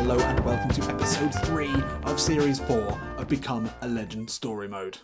Hello and welcome to episode 3 of series 4 of Become a Legend Story Mode.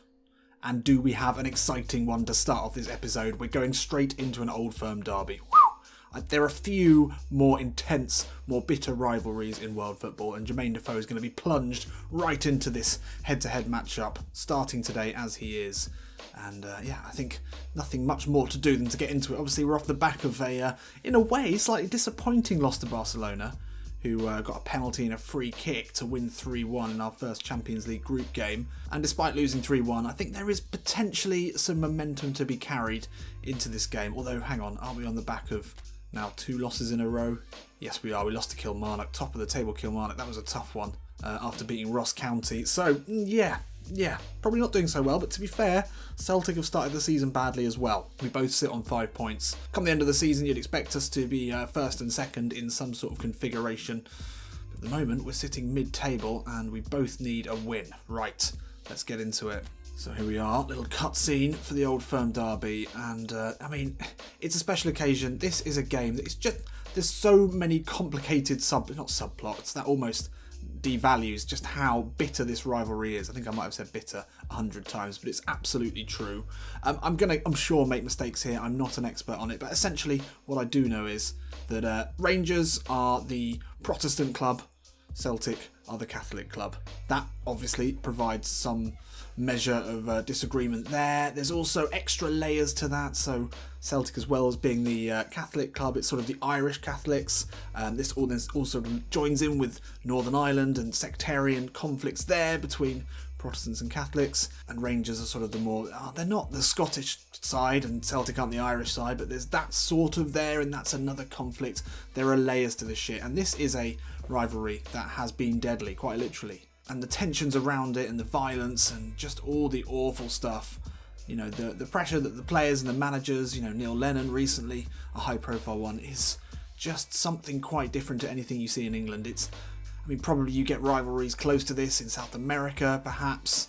And do we have an exciting one to start off this episode? We're going straight into an old firm derby. Whew. There are a few more intense, more bitter rivalries in world football, and Jermaine Defoe is going to be plunged right into this head-to-head matchup, starting today as he is. And yeah, I think nothing much more to do than to get into it. Obviously, we're off the back of a, in a way, slightly disappointing loss to Barcelona, who got a penalty and a free kick to win 3-1 in our first Champions League group game. And despite losing 3-1, I think there is potentially some momentum to be carried into this game. Although, hang on, aren't we on the back of now 2 losses in a row? Yes, we are. We lost to Kilmarnock, top of the table Kilmarnock. That was a tough one after beating Ross County. So, yeah, probably not doing so well, but to be fair, Celtic have started the season badly as well. We both sit on 5 points. Come the end of the season, you'd expect us to be first and second in some sort of configuration. But at the moment, we're sitting mid-table and we both need a win. Right, let's get into it. So here we are, little cutscene for the Old Firm derby. And I mean, it's a special occasion. This is a game that it's just, there's so many complicated subplots that almost devalues just how bitter this rivalry is. I think I might have said bitter 100 times, but it's absolutely true. I'm sure, make mistakes here. I'm not an expert on it, but essentially what I do know is that Rangers are the Protestant club, Celtic are the Catholic club. That obviously provides some measure of disagreement there. There's also extra layers to that, so Celtic, as well as being the Catholic club, it's sort of the Irish Catholics. This also joins in with Northern Ireland and sectarian conflicts there between Protestants and Catholics. And Rangers are sort of the more, they're not the Scottish side and Celtic aren't the Irish side, but there's that sort of there, and that's another conflict. There are layers to this shit, and this is a rivalry that has been deadly, quite literally. And the tensions around it and the violence and just all the awful stuff, you know, the pressure that the players and the managers, you know, Neil Lennon recently, a high profile one, is just something quite different to anything you see in England. It's, I mean, probably you get rivalries close to this in South America, perhaps,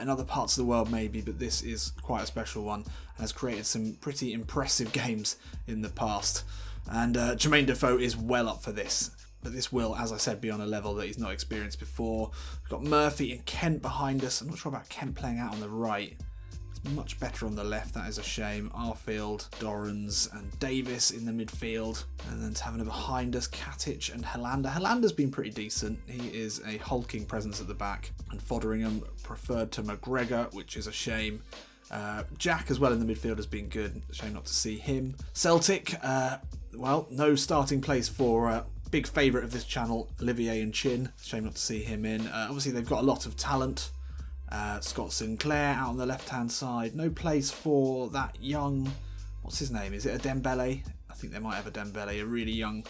in other parts of the world maybe, but this is quite a special one and has created some pretty impressive games in the past. And Jermaine Defoe is well up for this. But this will, as I said, be on a level that he's not experienced before. We've got Murphy and Kent behind us. I'm not sure about Kent playing out on the right. It's much better on the left. That is a shame. Arfield, Dorans and Davis in the midfield. And then Tavana behind us. Katic and Hollander. Hollander's been pretty decent. He is a hulking presence at the back. And Fotheringham preferred to McGregor, which is a shame. Jack as well in the midfield has been good. Shame not to see him. Celtic, well, no starting place for... big favourite of this channel, Olivier and Chin. Shame not to see him in. Obviously, they've got a lot of talent. Scott Sinclair out on the left-hand side. No place for that young... What's his name? Is it a Dembélé? I think they might have a Dembélé. A really young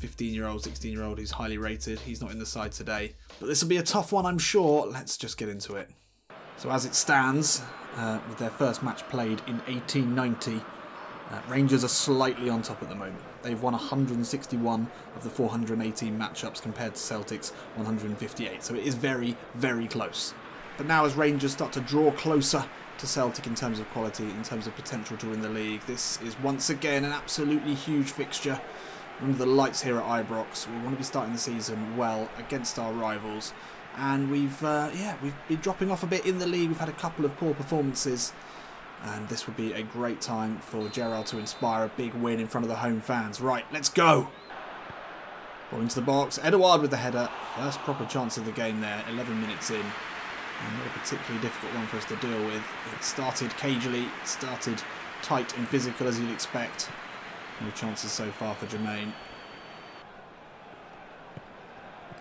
15-year-old, 16-year-old who's highly rated. He's not in the side today. But this will be a tough one, I'm sure. Let's just get into it. So as it stands, with their first match played in 1890, Rangers are slightly on top at the moment. They've won 161 of the 418 matchups compared to Celtic's 158. So it is very, very close. But now as Rangers start to draw closer to Celtic in terms of quality, in terms of potential to win the league, this is once again an absolutely huge fixture. Under the lights here at Ibrox, we want to be starting the season well against our rivals. And we've been dropping off a bit in the league. We've had a couple of poor performances. And this would be a great time for Gerrard to inspire a big win in front of the home fans. Right, let's go! Ball into the box. Edouard with the header. First proper chance of the game there, 11 minutes in. And not a particularly difficult one for us to deal with. It started cagily, started tight and physical as you'd expect. No chances so far for Jermaine.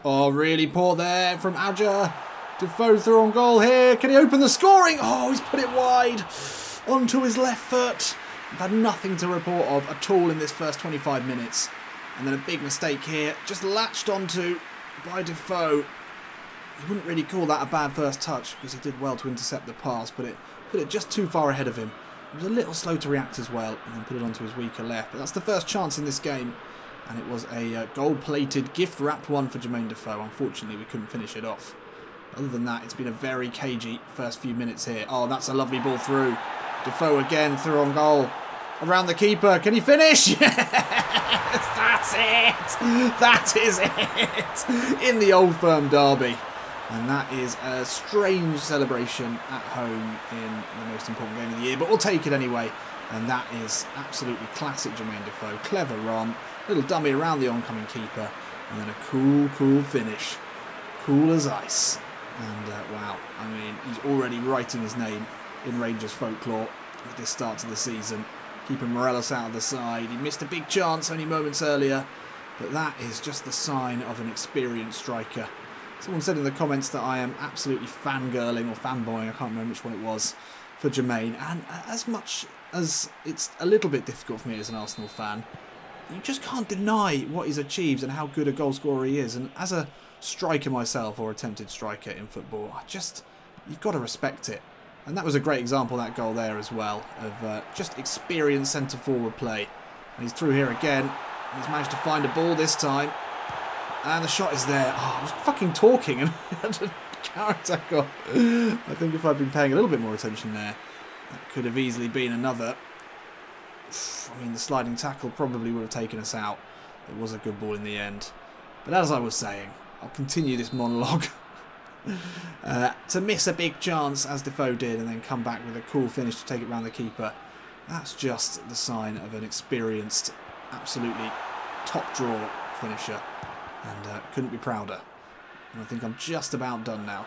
Oh, really poor there from Ojo. Defoe through on goal here. Can he open the scoring? Oh, he's put it wide. Onto his left foot. We've had nothing to report of at all in this first 25 minutes. And then a big mistake here. Just latched onto by Defoe. You wouldn't really call that a bad first touch because he did well to intercept the pass, but it put it just too far ahead of him. He was a little slow to react as well and then put it onto his weaker left. But that's the first chance in this game. And it was a gold-plated, gift-wrapped one for Jermaine Defoe. Unfortunately, we couldn't finish it off. Other than that, it's been a very cagey first few minutes here. Oh, that's a lovely ball through. Defoe again, through on goal. Around the keeper. Can he finish? Yes! That's That's it! That is it! In the Old Firm derby. And that is a strange celebration at home in the most important game of the year. But we'll take it anyway. And that is absolutely classic Jermaine Defoe. Clever run. Little dummy around the oncoming keeper. And then a cool, cool finish. Cool as ice. And wow, I mean, he's already writing his name in Rangers folklore at this start to the season. Keeping Morelos out of the side. He missed a big chance only moments earlier. But that is just the sign of an experienced striker. Someone said in the comments that I am absolutely fangirling or fanboying, I can't remember which one it was, for Jermaine. And as much as it's a little bit difficult for me as an Arsenal fan, you just can't deny what he's achieved and how good a goal scorer he is. And as a striker myself, or attempted striker in football, you've got to respect it. And that was a great example, that goal there as well, of just experienced centre-forward play. And he's through here again. He's managed to find a ball this time. And the shot is there. Oh, I was fucking talking and had a counter tackle. I think if I'd been paying a little bit more attention there, that could have easily been another. I mean, the sliding tackle probably would have taken us out. It was a good ball in the end. But as I was saying, I'll continue this monologue. To miss a big chance as Defoe did and then come back with a cool finish to take it round the keeper, that's just the sign of an experienced, absolutely top draw finisher, and couldn't be prouder. And I think I'm just about done now.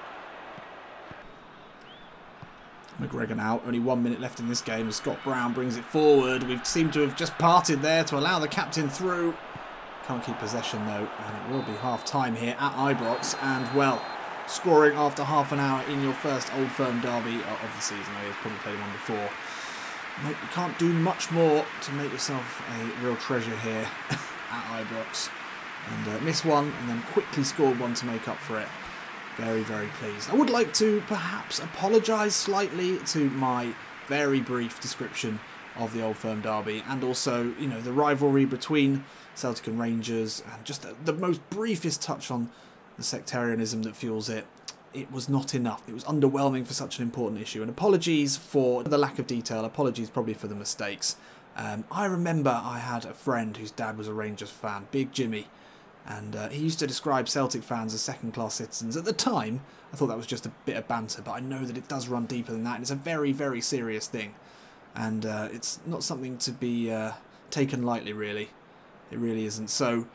McGregor now, only 1 minute left in this game as Scott Brown brings it forward. We seem to have just parted there to allow the captain through. Can't keep possession though, and it will be half time here at Ibrox. And well, scoring after half an hour in your first Old Firm derby of the season. I have probably played one before. You can't do much more to make yourself a real treasure here at Ibrox. And miss one and then quickly scored one to make up for it. Very, very pleased. I would like to perhaps apologise slightly to my very brief description of the Old Firm derby, and also, you know, the rivalry between Celtic and Rangers, and just the most briefest touch on the sectarianism that fuels it. It was not enough. It was underwhelming for such an important issue. And apologies for the lack of detail. Apologies probably for the mistakes. I remember I had a friend whose dad was a Rangers fan, Big Jimmy. And he used to describe Celtic fans as second-class citizens. At the time, I thought that was just a bit of banter. But I know that it does run deeper than that. And it's a very, very serious thing. And it's not something to be taken lightly, really. It really isn't. So,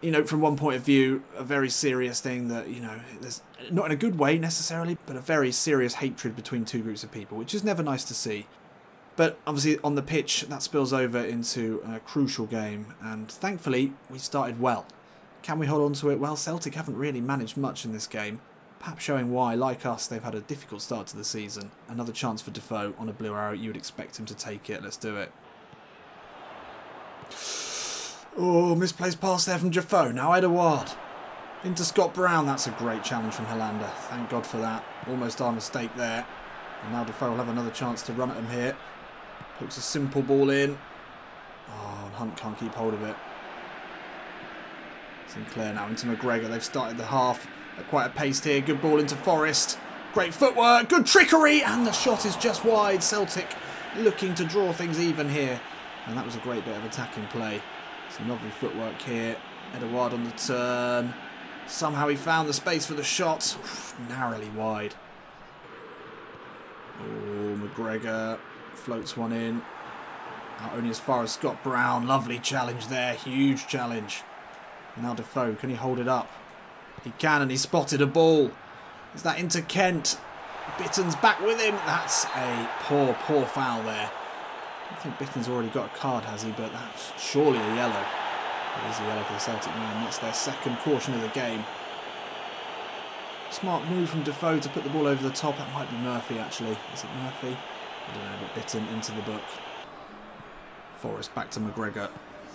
you know, from one point of view, a very serious thing that, you know, there's not in a good way necessarily, but a very serious hatred between two groups of people, which is never nice to see. But obviously on the pitch, that spills over into a crucial game. And thankfully, we started well. Can we hold on to it? Well, Celtic haven't really managed much in this game, perhaps showing why, like us, they've had a difficult start to the season. Another chance for Defoe on a blue arrow. You would expect him to take it. Let's do it. Oh, misplaced pass there from Defoe. Now Edouard. Into Scott Brown. That's a great challenge from Hollander. Thank God for that. Almost our mistake there. And now Defoe will have another chance to run at him here. Pokes a simple ball in. Oh, and Hunt can't keep hold of it. Sinclair now into McGregor. They've started the half at quite a pace here. Good ball into Forrest. Great footwork. Good trickery. And the shot is just wide. Celtic looking to draw things even here. And that was a great bit of attacking play. Some lovely footwork here. Edouard on the turn. Somehow he found the space for the shot. Oof, narrowly wide. Oh, McGregor floats one in. Out only as far as Scott Brown. Lovely challenge there. Huge challenge. Now Defoe. Can he hold it up? He can, and he spotted a ball. Is that into Kent? Bitton's back with him. That's a poor, poor foul there. I think Bitton's already got a card, has he? But that's surely a yellow. It is a yellow for the Celtic man. That's their second caution of the game. Smart move from Defoe to put the ball over the top. That might be Murphy, actually. Is it Murphy? I don't know, but Bitton into the book. Forrest back to McGregor.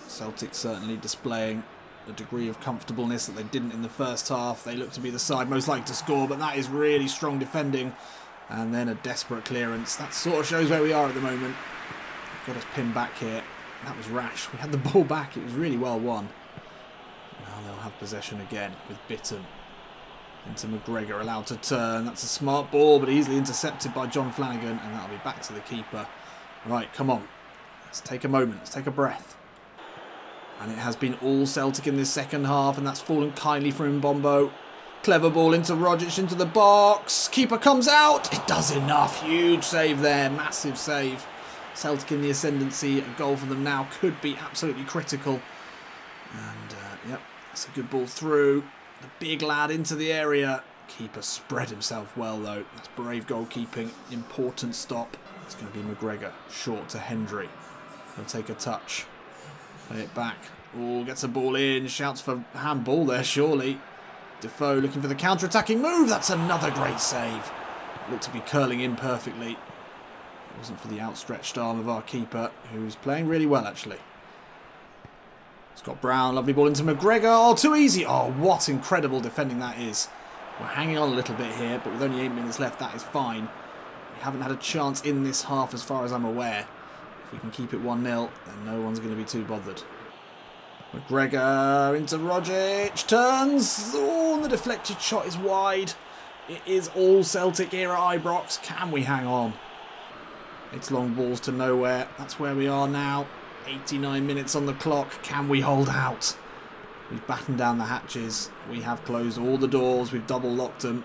Celtic certainly displaying a degree of comfortableness that they didn't in the first half. They look to be the side most likely to score, but that is really strong defending. And then a desperate clearance. That sort of shows where we are at the moment. Got us pinned back here. That was rash. We had the ball back. It was really well won. Now they'll have possession again with Bitton. Into McGregor, allowed to turn. That's a smart ball, but easily intercepted by John Flanagan. And that'll be back to the keeper. Right, come on. Let's take a moment. Let's take a breath. And it has been all Celtic in this second half, and that's fallen kindly from Mbombo. Clever ball into Rogic, into the box. Keeper comes out. It does enough. Huge save there. Massive save. Celtic in the ascendancy. A goal for them now could be absolutely critical. And, yep, that's a good ball through. The big lad into the area. Keeper spread himself well, though. That's brave goalkeeping. Important stop. It's going to be McGregor. Short to Hendry. He'll take a touch. Play it back. Oh, gets a ball in. Shouts for handball there, surely. Defoe looking for the counter-attacking move. That's another great save. Looked to be curling in perfectly. It wasn't for the outstretched arm of our keeper, who's playing really well, actually. Scott Brown, lovely ball into McGregor. Oh, too easy. Oh, what incredible defending that is. We're hanging on a little bit here, but with only 8 minutes left, that is fine. We haven't had a chance in this half, as far as I'm aware. If we can keep it 1-0, then no one's going to be too bothered. McGregor into Rogic, turns, oh, and the deflected shot is wide. It is all Celtic here at Ibrox. Can we hang on? It's long balls to nowhere. That's where we are now. 89 minutes on the clock. Can we hold out? We've battened down the hatches. We have closed all the doors. We've double locked them.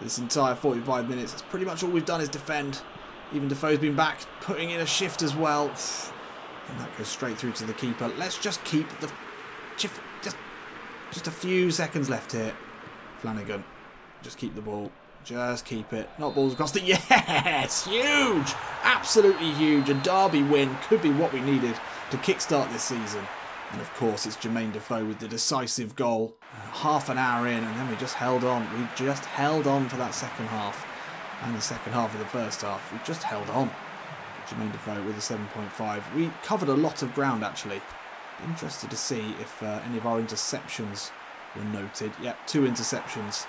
This entire 45 minutes, that's pretty much all we've done is defend. Even Defoe's been back, putting in a shift as well. And that goes straight through to the keeper. Let's just keep the... Just a few seconds left here. Flanagan. Just keep the ball. Just keep it. Not balls across the... Yes! Huge! Absolutely huge. A derby win could be what we needed to kickstart this season. And of course, it's Jermaine Defoe with the decisive goal. Half an hour in, and then we just held on. We just held on for that second half. And the second half of the first half. We just held on. Jermaine Defoe with a 7.5. We covered a lot of ground, actually. Interested to see if any of our interceptions were noted. Yep, 2 interceptions.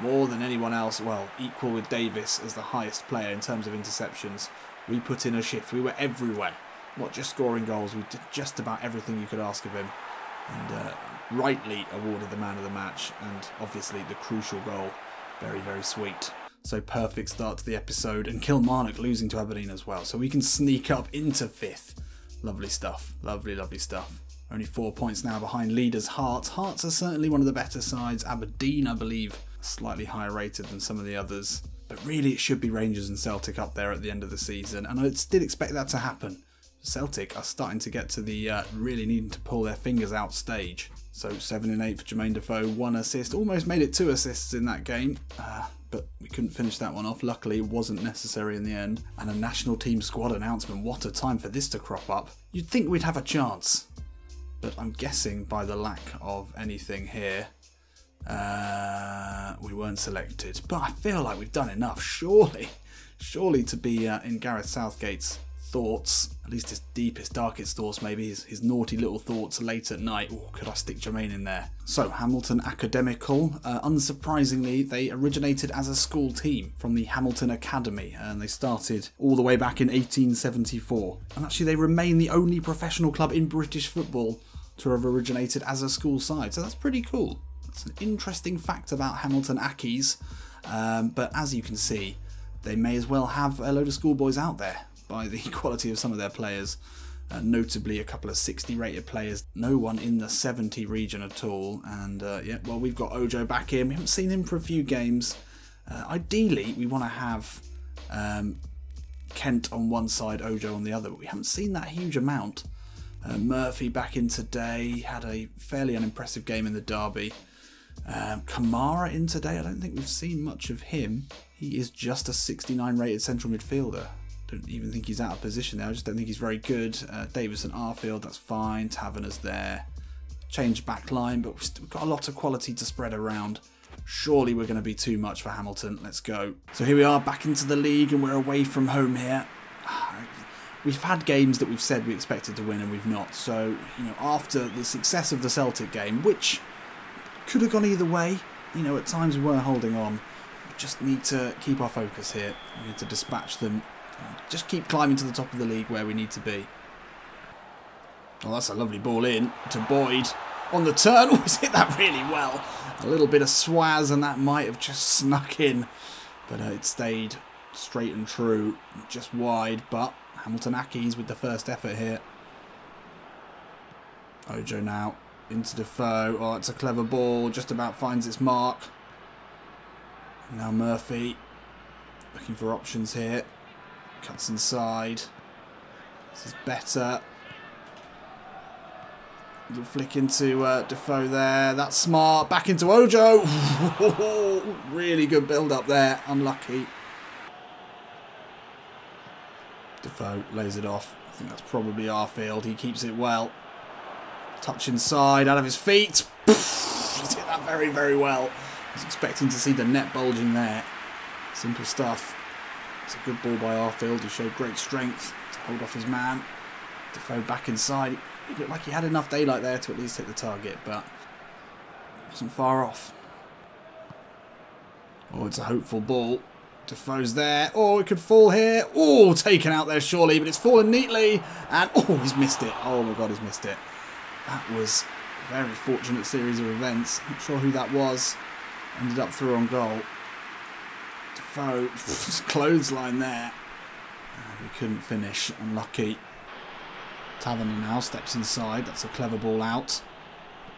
More than anyone else. Well, equal with Davis as the highest player in terms of interceptions. We put in a shift. We were everywhere. Not just scoring goals. We did just about everything you could ask of him. And rightly awarded the man of the match. And obviously the crucial goal. Very, very sweet. So perfect start to the episode, and Kilmarnock losing to Aberdeen as well. So we can sneak up into 5th. Lovely stuff. Lovely, lovely stuff. Only 4 points now behind leaders Hearts. Hearts are certainly one of the better sides. Aberdeen, I believe, slightly higher rated than some of the others. But really it should be Rangers and Celtic up there at the end of the season. And I did expect that to happen. Celtic are starting to get to the really needing to pull their fingers out stage. So 7 and 8 for Jermaine Defoe, 1 assist. Almost made it 2 assists in that game. But we couldn't finish that one off. Luckily, it wasn't necessary in the end. And a national team squad announcement. What a time for this to crop up. You'd think we'd have a chance. But I'm guessing by the lack of anything here, we weren't selected. But I feel like we've done enough, surely. Surely to be in Gareth Southgate's thoughts, at least his deepest, darkest thoughts maybe, his naughty little thoughts late at night. Oh, could I stick Jermaine in there? So, Hamilton Academical, unsurprisingly, they originated as a school team from the Hamilton Academy, and they started all the way back in 1874. And actually, they remain the only professional club in British football to have originated as a school side, so that's pretty cool. That's an interesting fact about Hamilton Ackies, but as you can see, they may as well have a load of schoolboys out there. By the quality of some of their players, notably a couple of 60 rated players, no one in the 70 region at all. And yeah, well, we've got Ojo back in. We haven't seen him for a few games. Ideally, we want to have Kent on one side, Ojo on the other, but we haven't seen that huge amount. Murphy back in today, had a fairly unimpressive game in the derby. Kamara in today, I don't think we've seen much of him. He is just a 69 rated central midfielder. Don't even think he's out of position there. I just don't think he's very good. Davis and Arfield, that's fine. Tavana's there. Changed back line, but we've got a lot of quality to spread around. Surely we're going to be too much for Hamilton. Let's go. So here we are back into the league and we're away from home here. We've had games that we've said we expected to win and we've not. So, you know, after the success of the Celtic game, which could have gone either way, you know, at times we were holding on. We just need to keep our focus here. We need to dispatch them. Just keep climbing to the top of the league where we need to be. Oh, that's a lovely ball in to Boyd. On the turn, oh, he's hit that really well. A little bit of swaz and that might have just snuck in. But it stayed straight and true, just wide. But Hamilton Ackies with the first effort here. Ojo now into Defoe. Oh, it's a clever ball. Just about finds its mark. And now Murphy looking for options here. Cuts inside. This is better. Little flick into Defoe there. That's smart. Back into Ojo. Really good build-up there. Unlucky. Defoe lays it off. I think that's probably Arfield. He keeps it well. Touch inside. Out of his feet. He's hit that very, very well. I was expecting to see the net bulging there. Simple stuff. It's a good ball by Arfield. He showed great strength to hold off his man. Defoe back inside. It looked like he had enough daylight there to at least hit the target, but wasn't far off. Oh, it's a hopeful ball. Defoe's there. Oh, it could fall here. Oh, taken out there surely, but it's fallen neatly. And, oh, he's missed it. Oh, my God, he's missed it. That was a very fortunate series of events. Not sure who that was. Ended up through on goal. Defoe, clothesline there. And we couldn't finish. Unlucky. Tavana now steps inside. That's a clever ball out.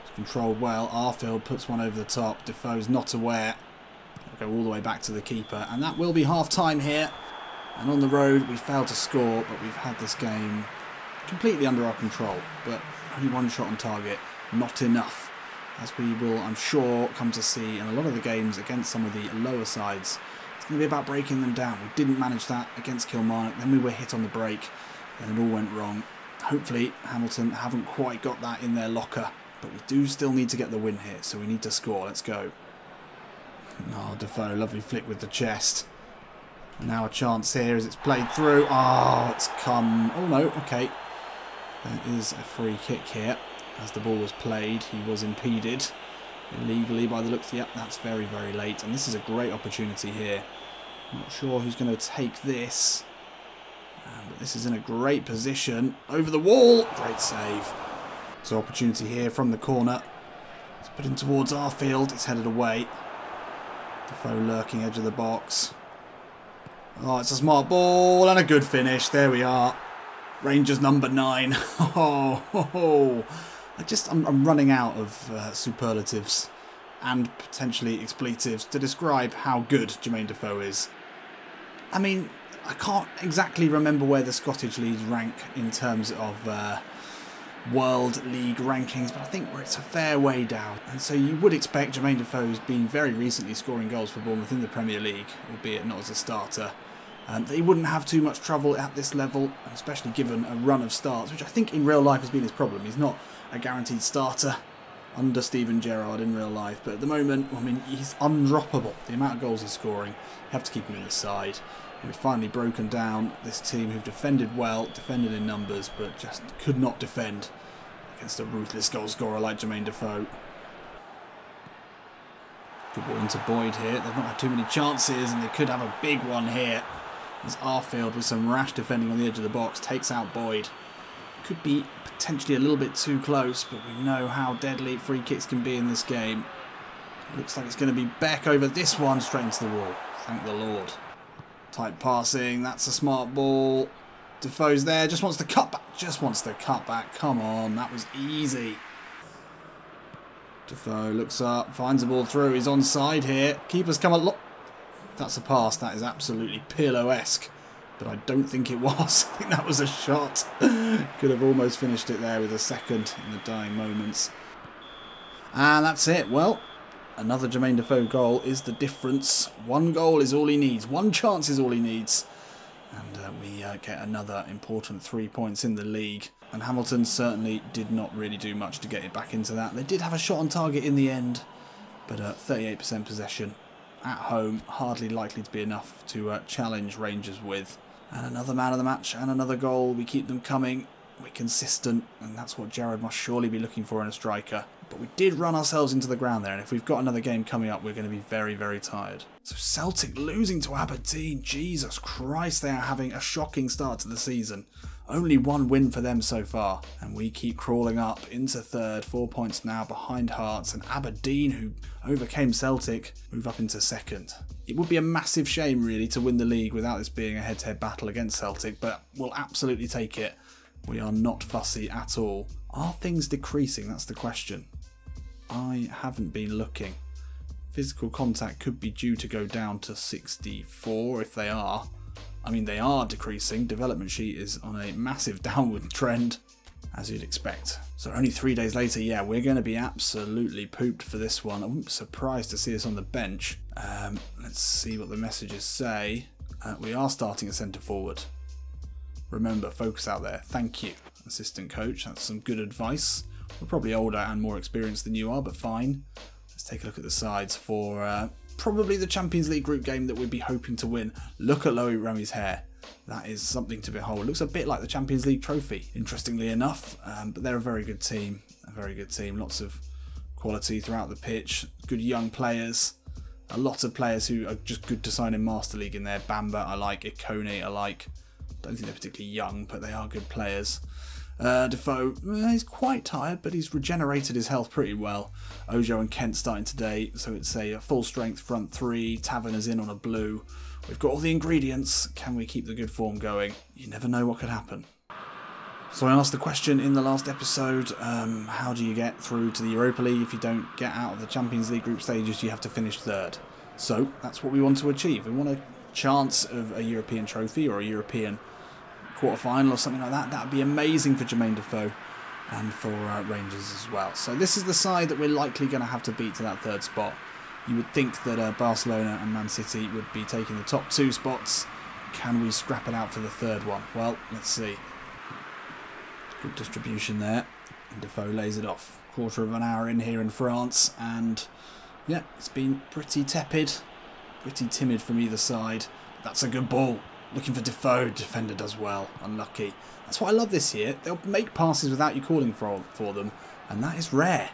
It's controlled well. Arfield puts one over the top. Defoe's not aware. It'll go all the way back to the keeper. And that will be half-time here. And on the road, we failed to score, but we've had this game completely under our control. But only one shot on target. Not enough. As we will, I'm sure, come to see in a lot of the games against some of the lower sides. It's going to be about breaking them down. We didn't manage that against Kilmarnock. Then we were hit on the break. And it all went wrong. Hopefully, Hamilton haven't quite got that in their locker. But we do still need to get the win here, so we need to score. Let's go. Oh, Defoe, lovely flick with the chest. And now a chance here as it's played through. Oh, it's come. Oh, no, okay. There is a free kick here. As the ball was played, he was impeded illegally by the looks. Yep, that's very, very late. And this is a great opportunity here. Not sure who's going to take this. But this is in a great position. Over the wall. Great save. So opportunity here from the corner. It's put in towards Arfield. It's headed away. Defoe lurking edge of the box. Oh, it's a smart ball and a good finish. There we are. Rangers number 9. Oh, I'm running out of superlatives and potentially expletives to describe how good Jermaine Defoe is. I mean, I can't exactly remember where the Scottish leagues rank in terms of World League rankings, but I think it's a fair way down. And so you would expect Jermaine Defoe's been very recently scoring goals for Bournemouth in the Premier League, albeit not as a starter. That he wouldn't have too much trouble at this level, especially given a run of starts, which I think in real life has been his problem. He's not a guaranteed starter under Steven Gerrard in real life, but at the moment, I mean, he's undroppable. The amount of goals he's scoring, you have to keep him in the side. We've finally broken down this team who've defended well, defended in numbers, but just could not defend against a ruthless goalscorer like Jermaine Defoe. Good ball into Boyd here. They've not had too many chances, and they could have a big one here. There's Arfield with some rash defending on the edge of the box. Takes out Boyd. Could be potentially a little bit too close, but we know how deadly free kicks can be in this game. Looks like it's going to be Beck over this one, straight into the wall. Thank the Lord. Tight passing, that's a smart ball. Defoe's there, just wants to cut back. Come on, that was easy. Defoe looks up, finds the ball through. He's onside here. Keeper's come a lot. That's a pass. That is absolutely Pirlo-esque. But I don't think it was. I think that was a shot. Could have almost finished it there with a second in the dying moments. And that's it. Well, another Jermaine Defoe goal is the difference. One goal is all he needs. One chance is all he needs. And we get another important 3 points in the league. And Hamilton certainly did not really do much to get it back into that. They did have a shot on target in the end. But 38% possession at home. Hardly likely to be enough to challenge Rangers with. And another man of the match and another goal. We keep them coming. We're consistent. And that's what Gerrard must surely be looking for in a striker. But we did run ourselves into the ground there, and if we've got another game coming up, we're going to be very, very tired. So Celtic losing to Aberdeen. Jesus Christ, they are having a shocking start to the season. Only one win for them so far. And we keep crawling up into third, 4 points now behind Hearts. And Aberdeen, who overcame Celtic, move up into second. It would be a massive shame, really, to win the league without this being a head-to-head battle against Celtic, but we'll absolutely take it. We are not fussy at all. Are things decreasing? That's the question. I haven't been looking. Physical contact could be due to go down to 64 if they are. I mean, they are decreasing. Development sheet is on a massive downward trend, as you'd expect. So only 3 days later, yeah, we're going to be absolutely pooped for this one. I wouldn't be surprised to see us on the bench. Let's see what the messages say. We are starting a centre forward. Remember, focus out there. Thank you, assistant coach. That's some good advice. We're probably older and more experienced than you are, but fine. Let's take a look at the sides for probably the Champions League group game that we'd be hoping to win. Look at Loïc Rémy's hair. That is something to behold. Looks a bit like the Champions League trophy, interestingly enough. But they're a very good team. A very good team. Lots of quality throughout the pitch. Good young players. A lot of players who are just good to sign in Master League in there. Bamba, I like. Ikoné, I like. Don't think they're particularly young, but they are good players. Defoe, he's quite tired, but he's regenerated his health pretty well. Ojo and Kent starting today, so it's a full-strength front three. Tavana's in on a blue. We've got all the ingredients. Can we keep the good form going? You never know what could happen. So I asked the question in the last episode, how do you get through to the Europa League if you don't get out of the Champions League group stages? You have to finish third. So that's what we want to achieve. We want a chance of a European trophy or a European quarter-final or something like that. That would be amazing for Jermaine Defoe and for Rangers as well. So this is the side that we're likely going to have to beat to that third spot. You would think that Barcelona and Man City would be taking the top two spots. Can we scrap it out for the third one? Well, let's see. Good distribution there. And Defoe lays it off. Quarter of an hour in here in France, and yeah, it's been pretty tepid, pretty timid from either side. That's a good ball. Looking for Defoe, defender does well, unlucky. That's what I love this year, they'll make passes without you calling for them, and that is rare.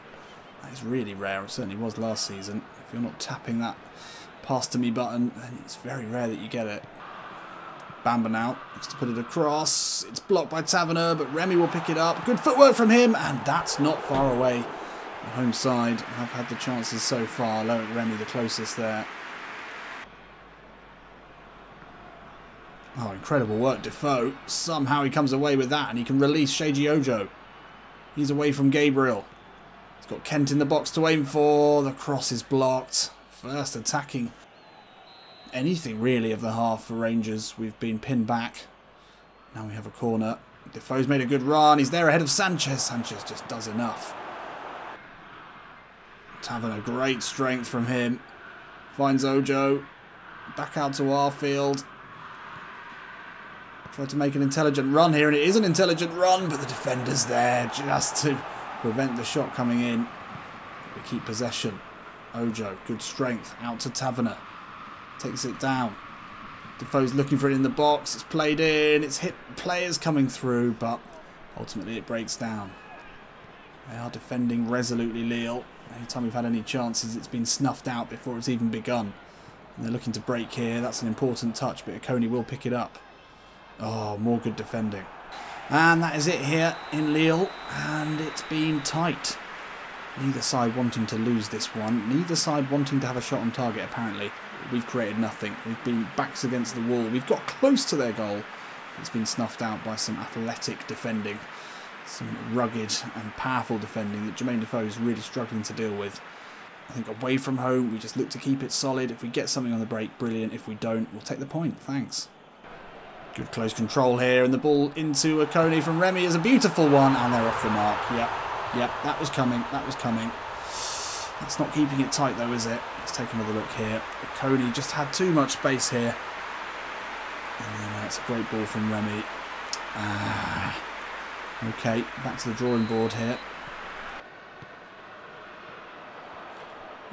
That is really rare, it certainly was last season. If you're not tapping that pass to me button, then it's very rare that you get it. Bamba now, has to put it across, it's blocked by Tavana, but Rémy will pick it up. Good footwork from him, and that's not far away. The home side have had the chances so far, Loïc Rémy the closest there. Oh, incredible work, Defoe. Somehow he comes away with that, and he can release Seiji Ojo. He's away from Gabriel. He's got Kent in the box to aim for. The cross is blocked. First attacking anything, really, of the half for Rangers. We've been pinned back. Now we have a corner. Defoe's made a good run. He's there ahead of Sanchez. Sanchez just does enough. Tavana, great strength from him. Finds Ojo. Back out to Arfield. Tried to make an intelligent run here, and it is an intelligent run, but the defender's there just to prevent the shot coming in. We keep possession. Ojo, good strength, out to Tavana. Takes it down. Defoe's looking for it in the box. It's played in. It's hit players coming through, but ultimately it breaks down. They are defending resolutely, Lille. Anytime we've had any chances, it's been snuffed out before it's even begun. And they're looking to break here. That's an important touch, but Ikoné will pick it up. Oh, more good defending. And that is it here in Lille. And it's been tight. Neither side wanting to lose this one. Neither side wanting to have a shot on target, apparently. We've created nothing. We've been backs against the wall. We've got close to their goal. It's been snuffed out by some athletic defending. Some rugged and powerful defending that Jermaine Defoe is really struggling to deal with. I think away from home, we just look to keep it solid. If we get something on the break, brilliant. If we don't, we'll take the point. Thanks. Good close control here, and the ball into Ikoné from Rémy is a beautiful one, and they're off the mark. Yep, that was coming, That's not keeping it tight though, is it? Let's take another look here. Ikoné just had too much space here. And then that's a great ball from Rémy. Okay, back to the drawing board here.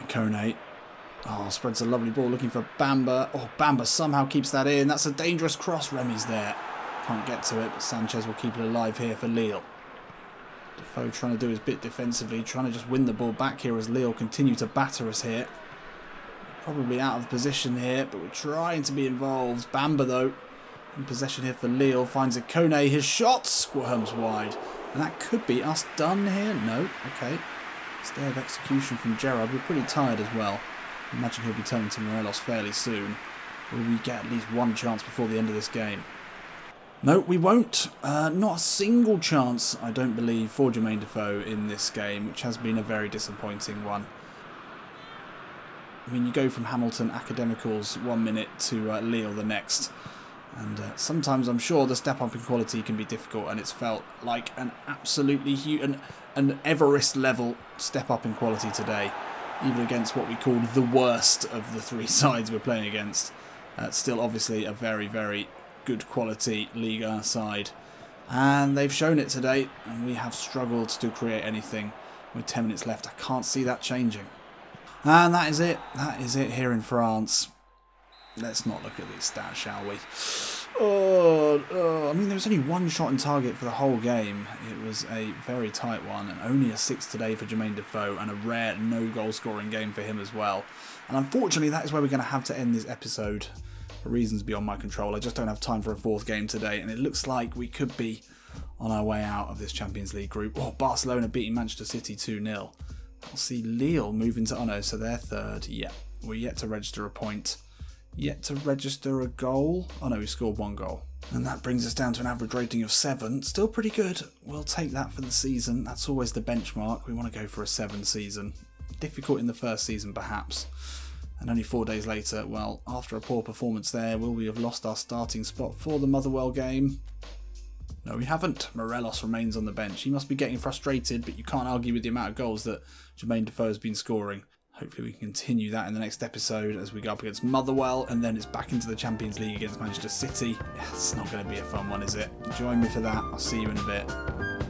Ikoné. Oh, spreads a lovely ball looking for Bamba. Oh, Bamba somehow keeps that in. That's a dangerous cross. Remy's there. Can't get to it, but Sanchez will keep it alive here for Lille. Defoe trying to do his bit defensively, trying to just win the ball back here as Lille continue to batter us here. Probably out of position here, but we're trying to be involved. Bamba, though, in possession here for Lille. Finds Ikoné. His shot squirms wide. And that could be us done here. No, okay. Stay of execution from Gerrard. We're pretty tired as well. Imagine he'll be turning to Morelos fairly soon. Will we get at least one chance before the end of this game? No, we won't. Not a single chance, I don't believe, for Jermaine Defoe in this game, which has been a very disappointing one. I mean, you go from Hamilton Academicals one minute to Lille the next. And sometimes I'm sure the step up in quality can be difficult, and it's felt like an absolutely huge, an Everest level step up in quality today, even against what we called the worst of the three sides we're playing against. Still obviously a very, very good quality Liga side, and they've shown it today, and we have struggled to create anything. With 10 minutes left, I can't see that changing. And that is it. That is it here in France. Let's not look at these stats, shall we? Oh, I mean, there was only one shot in target for the whole game. It was a very tight one, and only a 6 today for Jermaine Defoe, and a rare no-goal scoring game for him as well. And unfortunately, that is where we're going to have to end this episode. For reasons beyond my control, I just don't have time for a fourth game today, and it looks like we could be on our way out of this Champions League group. Oh, Barcelona beating Manchester City 2-0. I'll see Lille move into Ono, so they're third. Yeah, we're yet to register a point. Yet to register a goal. Oh no, we scored one goal. And that brings us down to an average rating of 7. Still pretty good. We'll take that for the season. That's always the benchmark. We want to go for a 7 season. Difficult in the first season, perhaps. And only 4 days later, well, after a poor performance there, will we have lost our starting spot for the Motherwell game? No, we haven't. Morelos remains on the bench. He must be getting frustrated, but you can't argue with the amount of goals that Jermaine Defoe has been scoring. Hopefully we can continue that in the next episode as we go up against Motherwell, and then it's back into the Champions League against Manchester City. It's not going to be a fun one, is it? Join me for that. I'll see you in a bit.